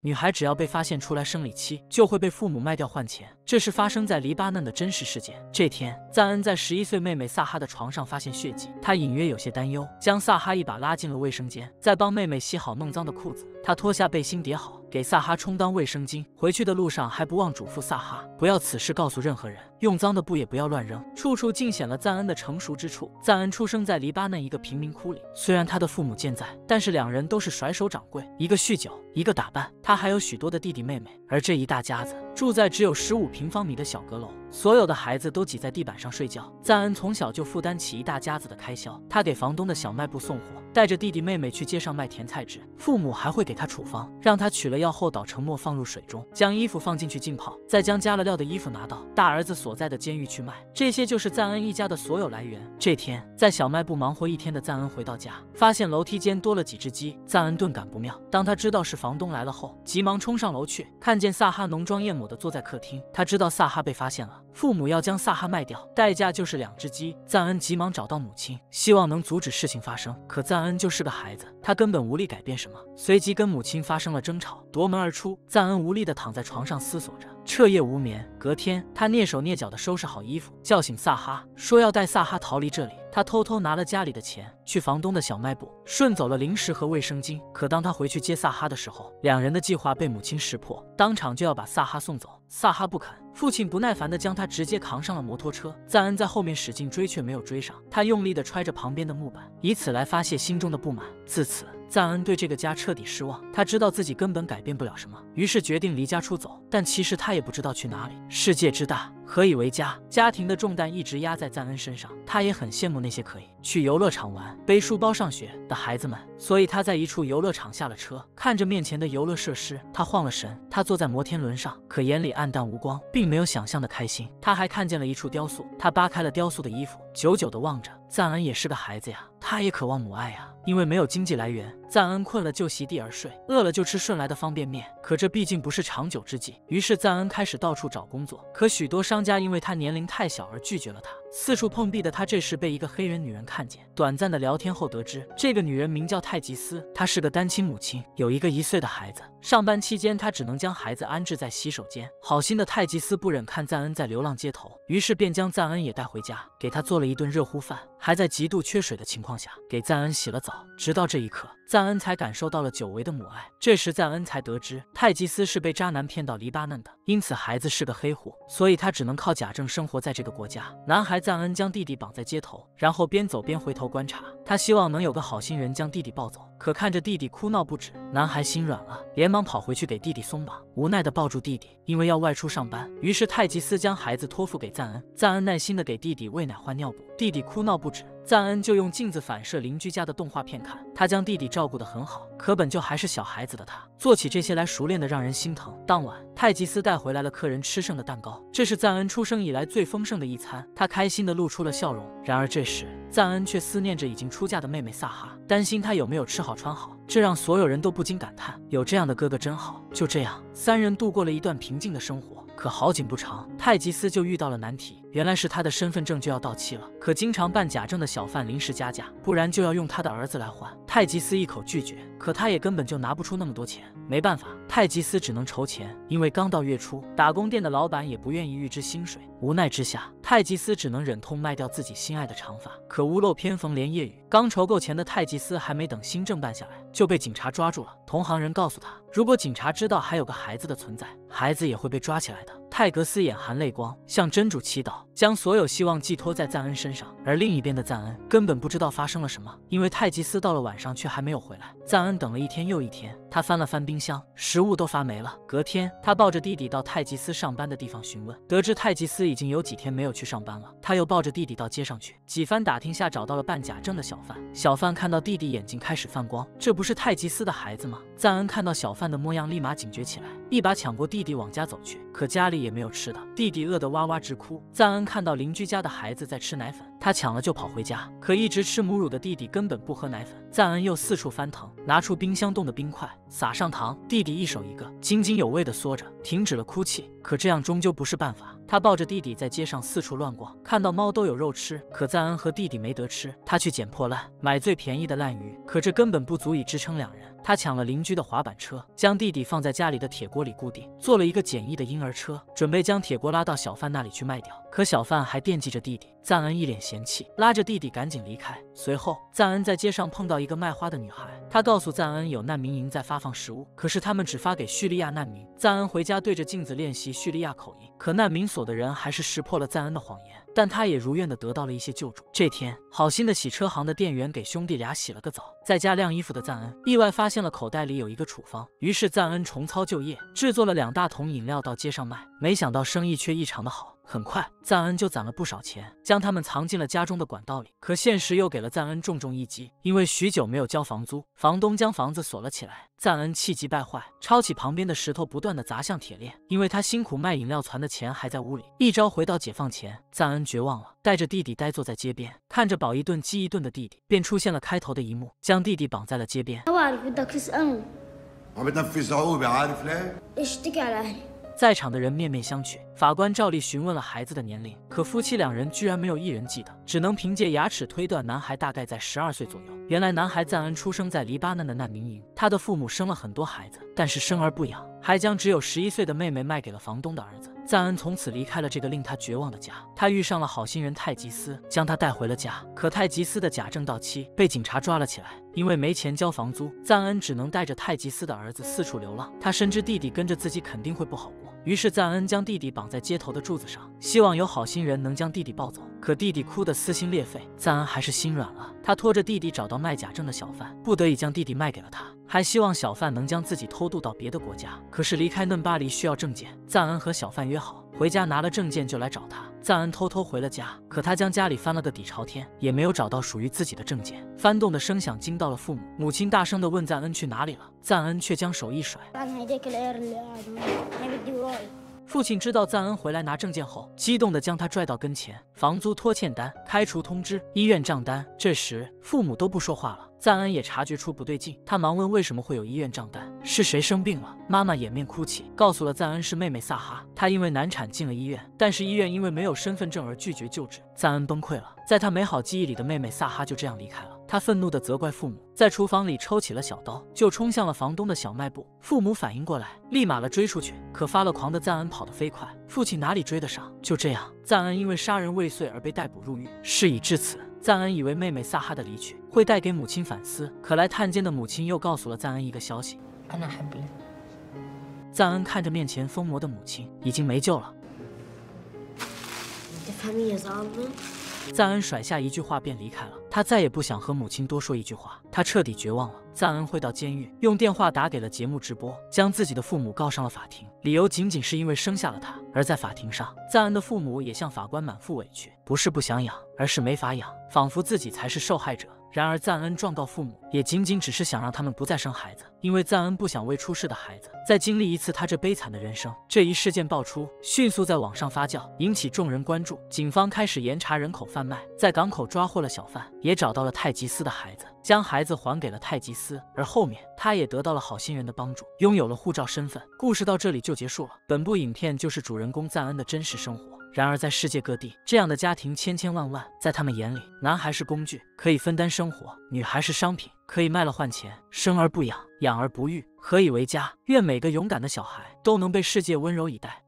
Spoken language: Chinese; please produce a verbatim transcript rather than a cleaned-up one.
女孩只要被发现出来生理期，就会被父母卖掉换钱。这是发生在黎巴嫩的真实事件。这天，赞恩在十一岁妹妹萨哈的床上发现血迹，他隐约有些担忧，将萨哈一把拉进了卫生间，再帮妹妹洗好弄脏的裤子。他脱下背心叠好，给萨哈充当卫生巾。回去的路上还不忘嘱咐萨哈，不要此事告诉任何人，用脏的布也不要乱扔。处处尽显了赞恩的成熟之处。赞恩出生在黎巴嫩一个贫民窟里，虽然他的父母健在，但是两人都是甩手掌柜，一个酗酒，一个打扮。 他还有许多的弟弟妹妹，而这一大家子住在只有十五平方米的小阁楼，所有的孩子都挤在地板上睡觉。赞恩从小就负担起一大家子的开销，他给房东的小卖部送货，带着弟弟妹妹去街上卖甜菜汁，父母还会给他处方，让他取了药后捣成末放入水中，将衣服放进去浸泡，再将加了料的衣服拿到大儿子所在的监狱去卖。这些就是赞恩一家的所有来源。这天，在小卖部忙活一天的赞恩回到家，发现楼梯间多了几只鸡，赞恩顿感不妙。当他知道是房东来了后， 急忙冲上楼去，看见萨哈浓妆艳抹的坐在客厅。他知道萨哈被发现了，父母要将萨哈卖掉，代价就是两只鸡。赞恩急忙找到母亲，希望能阻止事情发生。可赞恩就是个孩子，他根本无力改变什么，随即跟母亲发生了争吵，夺门而出。赞恩无力地躺在床上思索着， 彻夜无眠。隔天，他蹑手蹑脚地收拾好衣服，叫醒萨哈，说要带萨哈逃离这里。他偷偷拿了家里的钱，去房东的小卖部，顺走了零食和卫生巾。可当他回去接萨哈的时候，两人的计划被母亲识破，当场就要把萨哈送走。萨哈不肯，父亲不耐烦地将他直接扛上了摩托车。赞恩在后面使劲追，却没有追上。他用力地揣着旁边的木板，以此来发泄心中的不满。自此， 赞恩对这个家彻底失望，他知道自己根本改变不了什么，于是决定离家出走。但其实他也不知道去哪里。世界之大，何以为家？家庭的重担一直压在赞恩身上，他也很羡慕那些可以去游乐场玩、背书包上学的孩子们。所以他在一处游乐场下了车，看着面前的游乐设施，他晃了神。他坐在摩天轮上，可眼里暗淡无光，并没有想象的开心。他还看见了一处雕塑，他扒开了雕塑的衣服，久久地望着。赞恩也是个孩子呀，他也渴望母爱呀。 因为没有经济来源，赞恩困了就席地而睡，饿了就吃顺来的方便面。可这毕竟不是长久之计，于是赞恩开始到处找工作。可许多商家因为他年龄太小而拒绝了他。四处碰壁的他，这时被一个黑人女人看见。短暂的聊天后得知，这个女人名叫泰吉斯，她是个单亲母亲，有一个一岁的孩子。上班期间，她只能将孩子安置在洗手间。好心的泰吉斯不忍看赞恩在流浪街头，于是便将赞恩也带回家，给他做了一顿热乎饭，还在极度缺水的情况下给赞恩洗了澡。 直到这一刻，赞恩才感受到了久违的母爱。这时，赞恩才得知泰吉斯是被渣男骗到黎巴嫩的，因此孩子是个黑户，所以他只能靠假证生活在这个国家。男孩赞恩将弟弟绑在街头，然后边走边回头观察，他希望能有个好心人将弟弟抱走。可看着弟弟哭闹不止，男孩心软了，连忙跑回去给弟弟松绑，无奈地抱住弟弟，因为要外出上班。于是泰吉斯将孩子托付给赞恩，赞恩耐心地给弟弟喂奶换尿布，弟弟哭闹不止。 赞恩就用镜子反射邻居家的动画片看，他将弟弟照顾得很好，可本就还是小孩子的他，做起这些来熟练的让人心疼。当晚，泰吉斯带回来了客人吃剩的蛋糕，这是赞恩出生以来最丰盛的一餐，他开心地露出了笑容。然而这时， 赞恩却思念着已经出嫁的妹妹萨哈，担心她有没有吃好穿好，这让所有人都不禁感叹：有这样的哥哥真好。就这样，三人度过了一段平静的生活。可好景不长，泰吉斯就遇到了难题，原来是他的身份证就要到期了，可经常办假证的小贩临时加价，不然就要用他的儿子来还。泰吉斯一口拒绝，可他也根本就拿不出那么多钱。没办法，泰吉斯只能筹钱，因为刚到月初，打工店的老板也不愿意预支薪水。无奈之下，泰吉斯只能忍痛卖掉自己心爱的长发。 可屋漏偏逢连夜雨，刚筹够钱的泰吉斯还没等新政办下来，就被警察抓住了。同行人告诉他，如果警察知道还有个孩子的存在，孩子也会被抓起来的。泰格斯眼含泪光，向真主祈祷，将所有希望寄托在赞恩身上。而另一边的赞恩根本不知道发生了什么，因为泰吉斯到了晚上却还没有回来。赞恩等了一天又一天，他翻了翻冰箱，食物都发霉了。隔天，他抱着弟弟到泰吉斯上班的地方询问，得知泰吉斯已经有几天没有去上班了。他又抱着弟弟到街上去，几番打听 下找到了办假证的小贩，小贩看到弟弟眼睛开始泛光，这不是泰吉斯的孩子吗？赞恩看到小贩的模样，立马警觉起来，一把抢过弟弟往家走去。可家里也没有吃的，弟弟饿得哇哇直哭。赞恩看到邻居家的孩子在吃奶粉，他抢了就跑回家。可一直吃母乳的弟弟根本不喝奶粉，赞恩又四处翻腾，拿出冰箱冻的冰块，撒上糖。弟弟一手一个，津津有味地嗦着，停止了哭泣。可这样终究不是办法。 他抱着弟弟在街上四处乱逛，看到猫都有肉吃，可赞恩和弟弟没得吃，他去捡破烂，买最便宜的烂鱼，可这根本不足以支撑两人。他抢了邻居的滑板车，将弟弟放在家里的铁锅里固定，做了一个简易的婴儿车，准备将铁锅拉到小贩那里去卖掉。可小贩还惦记着弟弟，赞恩一脸嫌弃，拉着弟弟赶紧离开。随后，赞恩在街上碰到一个卖花的女孩，她告诉赞恩有难民营在发放食物，可是他们只发给叙利亚难民。赞恩回家对着镜子练习叙利亚口音，可难民所的人还是识破了赞恩的谎言。 但他也如愿的得到了一些救助。这天，好心的洗车行的店员给兄弟俩洗了个澡，在家晾衣服的赞恩意外发现了口袋里有一个处方，于是赞恩重操旧业，制作了两大桶饮料到街上卖。没想到生意却异常的好。 很快，赞恩就攒了不少钱，将他们藏进了家中的管道里。可现实又给了赞恩重重一击，因为许久没有交房租，房东将房子锁了起来。赞恩气急败坏，抄起旁边的石头，不断的砸向铁链，因为他辛苦卖饮料攒的钱还在屋里。一朝回到解放前，赞恩绝望了，带着弟弟呆坐在街边，看着饱一顿饥一顿的弟弟，便出现了开头的一幕，将弟弟绑在了街边。在场的人面面相觑，法官照例询问了孩子的年龄，可夫妻两人居然没有一人记得，只能凭借牙齿推断男孩大概在十二岁左右。原来男孩赞恩出生在黎巴嫩的难民营，他的父母生了很多孩子，但是生儿不养，还将只有十一岁的妹妹卖给了房东的儿子。赞恩从此离开了这个令他绝望的家，他遇上了好心人泰吉斯，将他带回了家。可泰吉斯的假证到期，被警察抓了起来。 因为没钱交房租，赞恩只能带着泰吉斯的儿子四处流浪。他深知弟弟跟着自己肯定会不好过，于是赞恩将弟弟绑在街头的柱子上，希望有好心人能将弟弟抱走。可弟弟哭得撕心裂肺，赞恩还是心软了。他拖着弟弟找到卖假证的小贩，不得已将弟弟卖给了他，还希望小贩能将自己偷渡到别的国家。可是离开嫩巴黎需要证件，赞恩和小贩约好，回家拿了证件就来找他。 赞恩偷偷回了家，可他将家里翻了个底朝天，也没有找到属于自己的证件。翻动的声响惊到了父母，母亲大声地问赞恩去哪里了，赞恩却将手一甩。父亲知道赞恩回来拿证件后，激动地将他拽到跟前。房租拖欠单、开除通知、医院账单。这时，父母都不说话了。赞恩也察觉出不对劲，他忙问为什么会有医院账单，是谁生病了？妈妈掩面哭泣，告诉了赞恩是妹妹萨哈，她因为难产进了医院，但是医院因为没有身份证而拒绝救治。赞恩崩溃了，在他美好记忆里的妹妹萨哈就这样离开了。 他愤怒地责怪父母，在厨房里抽起了小刀，就冲向了房东的小卖部。父母反应过来，立马了追出去。可发了狂的赞恩跑得飞快，父亲哪里追得上？就这样，赞恩因为杀人未遂而被逮捕入狱。事已至此，赞恩以为妹妹萨哈的离去会带给母亲反思，可来探监的母亲又告诉了赞恩一个消息。赞恩看着面前疯魔的母亲，已经没救了。 赞恩甩下一句话便离开了，他再也不想和母亲多说一句话，他彻底绝望了。赞恩回到监狱，用电话打给了节目直播，将自己的父母告上了法庭，理由仅仅是因为生下了他。而在法庭上，赞恩的父母也向法官满腹委屈，不是不想养，而是没法养，仿佛自己才是受害者。 然而，赞恩状告父母，也仅仅只是想让他们不再生孩子，因为赞恩不想为出事的孩子再经历一次他这悲惨的人生。这一事件爆出，迅速在网上发酵，引起众人关注。警方开始严查人口贩卖，在港口抓获了小贩，也找到了泰吉斯的孩子，将孩子还给了泰吉斯。而后面，他也得到了好心人的帮助，拥有了护照身份。故事到这里就结束了。本部影片就是主人公赞恩的真实生活。 然而，在世界各地，这样的家庭千千万万。在他们眼里，男孩是工具，可以分担生活；女孩是商品，可以卖了换钱。生而不养，养而不育，何以为家？愿每个勇敢的小孩都能被世界温柔以待。